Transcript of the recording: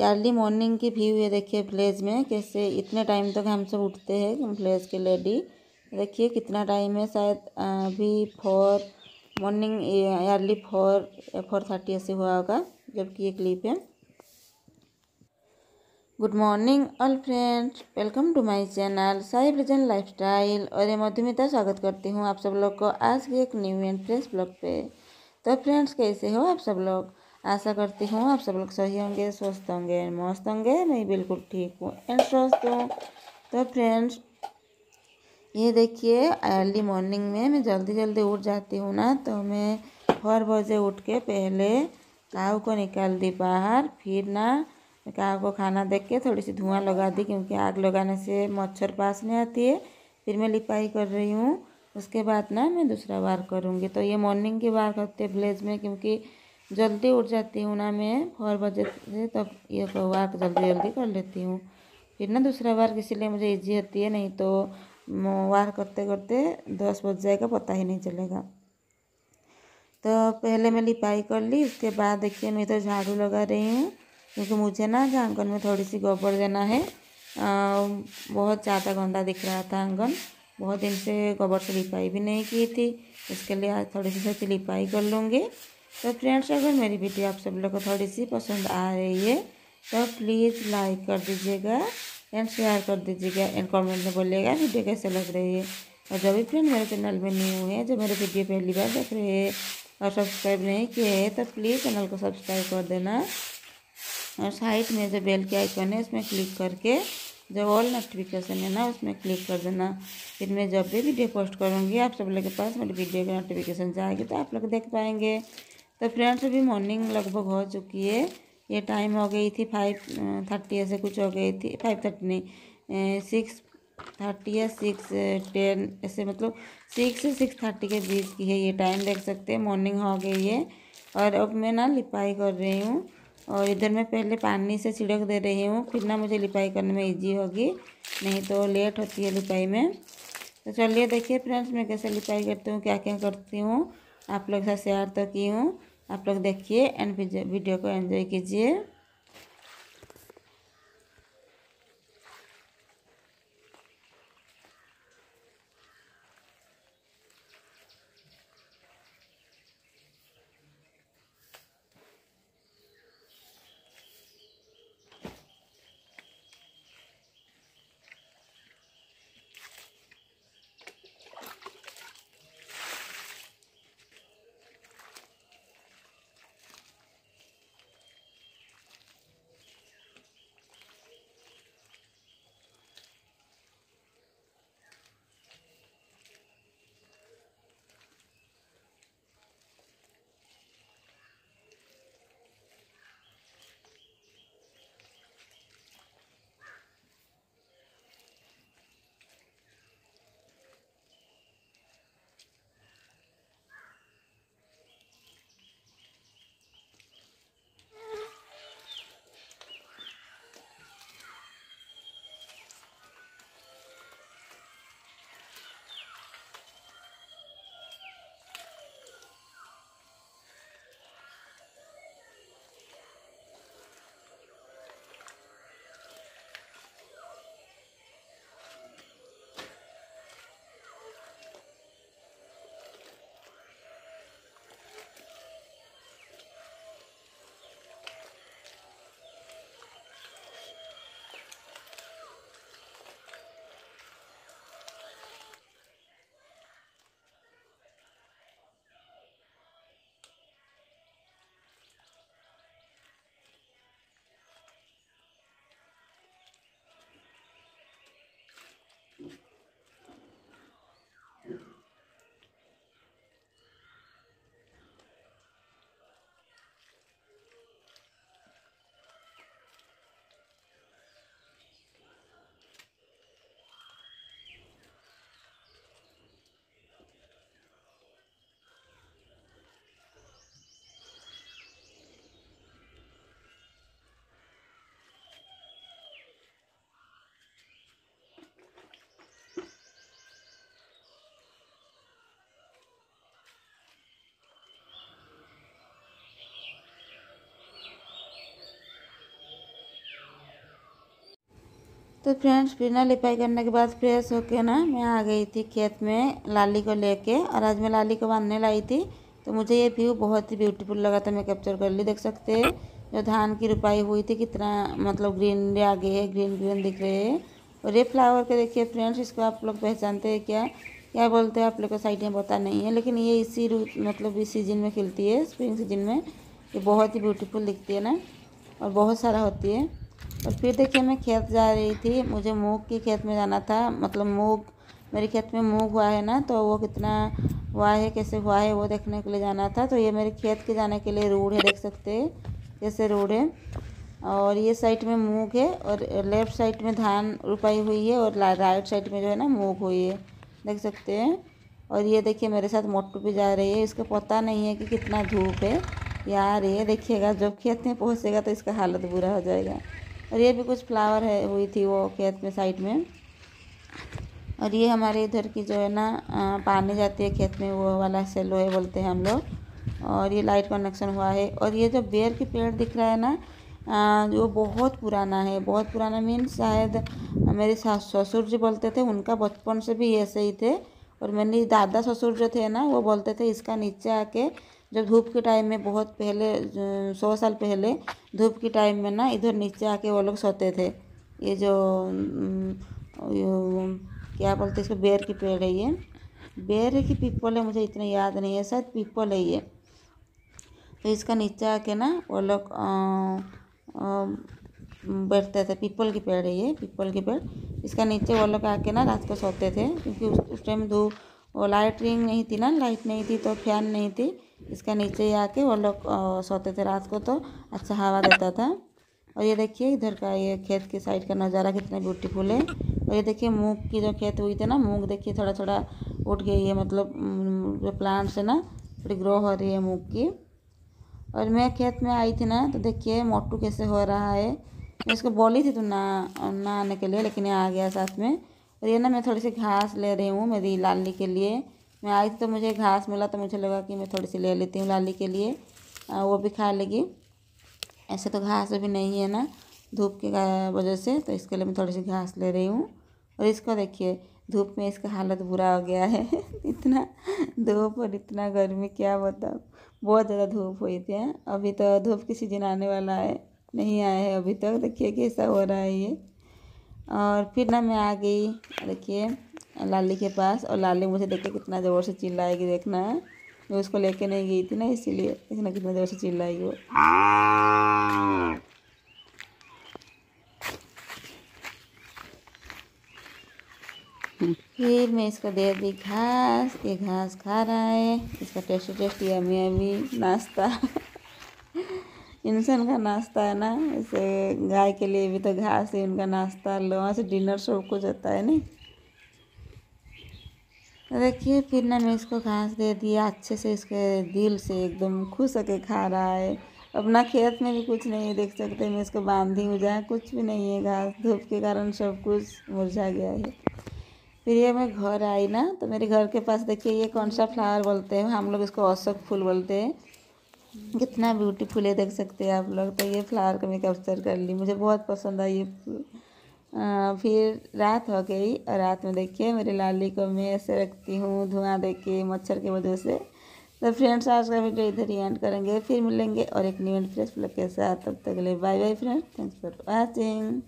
कि early morning की view ये देखिए विलेज में कैसे इतने टाइम तक हम सब उठते हैं विलेज के लेडी। देखिए कितना टाइम है, शायद अभी 4 मॉर्निंग अर्ली 4:30 ऐसे हुआ होगा जबकि ये क्लिप है। Good morning all friends, welcome to my channel Sai Brijan lifestyle और ये मधुमिता स्वागत करती हूँ आप सब लोग को आज के एक न्यू एंड फ्रेश ब्लॉग पे। तो फ्रेंड्स कैसे हो आप सब लोग, आशा करती हूँ आप सब लोग सही होंगे, स्वस्थ होंगे, मस्त होंगे। मैं बिल्कुल ठीक हूँ एंड स्वस्थ हूँ। तो फ्रेंड्स ये देखिए अर्ली मॉर्निंग में मैं जल्दी जल्दी उठ जाती हूँ ना, तो मैं 4 बजे उठ के पहले काऊ को निकाल दी बाहर, फिर ना काऊ को खाना देख के थोड़ी सी धुआं लगा दी क्योंकि आग लगाने से मच्छर पास में आती है। फिर मैं लिपाई कर रही हूँ, उसके बाद ना मैं दूसरा बार करूँगी। तो ये मॉर्निंग की बार करते विलेज में क्योंकि जल्दी उठ जाती हूँ ना मैं 4 बजे से, तब ये वाक जल्दी जल्दी कर लेती हूँ। फिर ना दूसरा बार इसीलिए मुझे ईजी होती है, नहीं तो वार करते करते 10 बज जाएगा पता ही नहीं चलेगा। तो पहले मैं लिपाई कर ली, उसके बाद देखिए मैं तो झाड़ू लगा रही हूँ क्योंकि मुझे ना आंगन में थोड़ी सी गोबर देना है। बहुत ज़्यादा गंदा दिख रहा था आंगन, बहुत दिन से गोबर से लिपाई भी नहीं की थी, इसके लिए आज थोड़ी सी सच्ची लिपाई कर लूँगी। तो फ्रेंड्स अगर मेरी वीडियो आप सब लोग को थोड़ी सी पसंद आ रही है तो प्लीज़ लाइक कर दीजिएगा एंड शेयर कर दीजिएगा एंड कमेंट में बोलिएगा वीडियो कैसे लग रही है। और जो भी फ्रेंड मेरे चैनल में न्यू है, जो मेरे वीडियो पहली बार देख रहे हैं और सब्सक्राइब नहीं किए हैं तो प्लीज़ चैनल को सब्सक्राइब कर देना और साइड में जो बेल के आइकन है उसमें क्लिक करके जो ऑल नोटिफिकेशन है ना उसमें क्लिक कर देना। फिर मैं जब भी वीडियो पोस्ट करूँगी आप सब लोग के पास मेरी वीडियो की नोटिफिकेशन जाएगी तो आप लोग देख पाएंगे। तो फ्रेंड्स अभी मॉर्निंग लगभग हो चुकी है, ये टाइम हो गई थी 5:30 ऐसे कुछ हो गई थी, 5:30 नहीं 6:30 या 6:10 ऐसे, मतलब 6 से 6:30 के बीच की है ये टाइम, देख सकते हैं मॉर्निंग हो गई है। और अब मैं ना लिपाई कर रही हूँ और इधर मैं पहले पानी से छिड़क दे रही हूँ, फिर ना मुझे लिपाई करने में इजी होगी, नहीं तो लेट होती है लिपाई में। तो चलिए देखिए फ्रेंड्स मैं कैसे लिपाई करती हूँ, क्या क्या करती हूँ, आप लोग से शेयर तो की हूँ, आप लोग देखिए एंड वीडियो को एंजॉय कीजिए। तो फ्रेंड्स बिना लिपाई करने के बाद फ्रेश होके ना मैं आ गई थी खेत में लाली को लेके। और आज मैं लाली को बांधने लाई थी तो मुझे ये व्यू बहुत ही ब्यूटीफुल लगा था, मैं कैप्चर कर ली। देख सकते हैं जो धान की रुपाई हुई थी कितना मतलब ग्रीनरी आ गई है, ग्रीन ग्रीन दिख रहे हैं। और ये फ्लावर के देखिए फ्रेंड्स, इसको आप लोग पहचानते हैं क्या क्या बोलते हैं, आप लोग को साइड में पता नहीं है, लेकिन ये इसी मतलब इस सीजन में खिलती है, स्प्रिंग सीजन में। ये बहुत ही ब्यूटीफुल दिखती है ना, और बहुत सारा होती है। और फिर देखिए मैं खेत जा रही थी, मुझे मूंग के खेत में जाना था। मतलब मूंग मेरे खेत में मूंग हुआ है ना, तो वो कितना हुआ है कैसे हुआ है वो देखने के लिए जाना था। तो ये मेरे खेत के जाने के लिए रोड है, देख सकते हैं जैसे रोड है। और ये साइड में मूंग है और लेफ़्ट साइड में धान रुपाई हुई है और राइट साइड में जो है ना मूंग हुई है, देख सकते हैं। और ये देखिए मेरे साथ मोटू भी जा रही है, इसको पता नहीं है कि कितना धूप है यार। ये देखिएगा जब खेत में पहुँचेगा तो इसका हालत बुरा हो जाएगा। और ये भी कुछ फ्लावर है हुई थी वो खेत में साइड में। और ये हमारे इधर की जो है ना पानी जाती है खेत में, वो वाला सेलो है बोलते हैं हम लोग। और ये लाइट कनेक्शन हुआ है। और ये जो बेर के पेड़ दिख रहा है ना वो बहुत पुराना है, बहुत पुराना मीन्स शायद मेरे ससुर जी बोलते थे, उनका बचपन से भी ऐसे ही थे। और मेरे दादा ससुर जो थे ना वो बोलते थे इसका नीचे आके जब धूप के टाइम में बहुत पहले 100 साल पहले धूप के टाइम में ना इधर नीचे आके वो लोग सोते थे। ये जो क्या बोलते हैं इसको, बेर के पेड़ है ये, बेर की पीपल है, मुझे इतना याद नहीं है, शायद पीपल है ये। तो इसका नीचे आके ना वो लोग बैठते थे, पीपल के पेड़ है ये, पीपल के पेड़। इसका नीचे वो लोग आके ना रात को सोते थे, क्योंकि उस टाइम धूप वो लाइटिंग नहीं थी ना, लाइट नहीं थी तो फैन नहीं थी। इसका नीचे ही आके वो लोग सोते थे रात को, तो अच्छा हवा देता था। और ये देखिए इधर का ये खेत के साइड का नज़ारा कितना ब्यूटीफुल है। और ये देखिए मूंग की जो खेत हुई थी ना, मूंग देखिए थोड़ा थोड़ा उठ गई है, मतलब जो प्लांट्स है ना थोड़ी ग्रो हो रही है मूंग की। और मैं खेत में आई थी ना तो देखिए मोटू कैसे हो रहा है, मैं इसको बोली थी तो ना आने के लिए, लेकिन ये आ गया साथ में। और ये ना मैं थोड़ी सी घास ले रही हूँ मेरी लाली के लिए। मैं आई थी तो मुझे घास मिला तो मुझे लगा कि मैं थोड़ी सी ले लेती हूँ लाली के लिए, वो भी खा लेगी। ऐसे तो घास भी नहीं है ना धूप के वजह से, तो इसके लिए मैं थोड़ी सी घास ले रही हूँ। और इसको देखिए धूप में इसका हालत बुरा हो गया है इतना धूप और इतना गर्मी, क्या बताऊँ, बहुत ज़्यादा धूप हुई थी। अभी तो धूप की सीजन आने वाला है, नहीं आया है अभी तक। देखिए कैसा हो रहा है ये। और फिर ना मैं आ गई देखिए लाली के पास, और लाली मुझे देखिए कितना ज़ोर से चिल्लाएगी, देखना है। मैं उसको लेके नहीं गई थी ना इसीलिए, देखना कितना ज़ोर से चिल्लाएगी वो। फिर मैं इसको दे दी घास, ये घास खा रहा है, इसका टेस्टी टेस्टी यम्मी यम्मी नाश्ता इंसान का नाश्ता है ना, जैसे गाय के लिए भी तो घास है, उनका नाश्ता लोगों से डिनर सब कुछ होता है नहीं। देखिए फिर ना मैं इसको घास दे दिया अच्छे से, इसके दिल से एकदम खुश होके खा रहा है। अपना खेत में भी कुछ नहीं है, देख सकते मैं इसको बांधी हूँ जहाँ कुछ भी नहीं है, घास धूप के कारण सब कुछ मुरझा गया है। फिर ये मैं घर आई ना तो मेरे घर के पास देखिए ये कौन सा फ्लावर बोलते हैं, हम लोग इसको अशोक फूल बोलते हैं, कितना ब्यूटीफुल है, देख सकते हैं आप लोग। तो ये फ्लावर को मैं कैप्चर कर ली, मुझे बहुत पसंद आई ये फूल। फिर रात हो गई और रात में देखिए मेरी लाली को मैं ऐसे रखती हूँ धुआं देके मच्छर की वजह से। तो फ्रेंड्स आज का वीडियो इधर ही एंड करेंगे, फिर मिलेंगे और एक न्यू एंड फ्रेश ब्लॉग के साथ। तब तक के लिए bye bye friends, thanks for watching.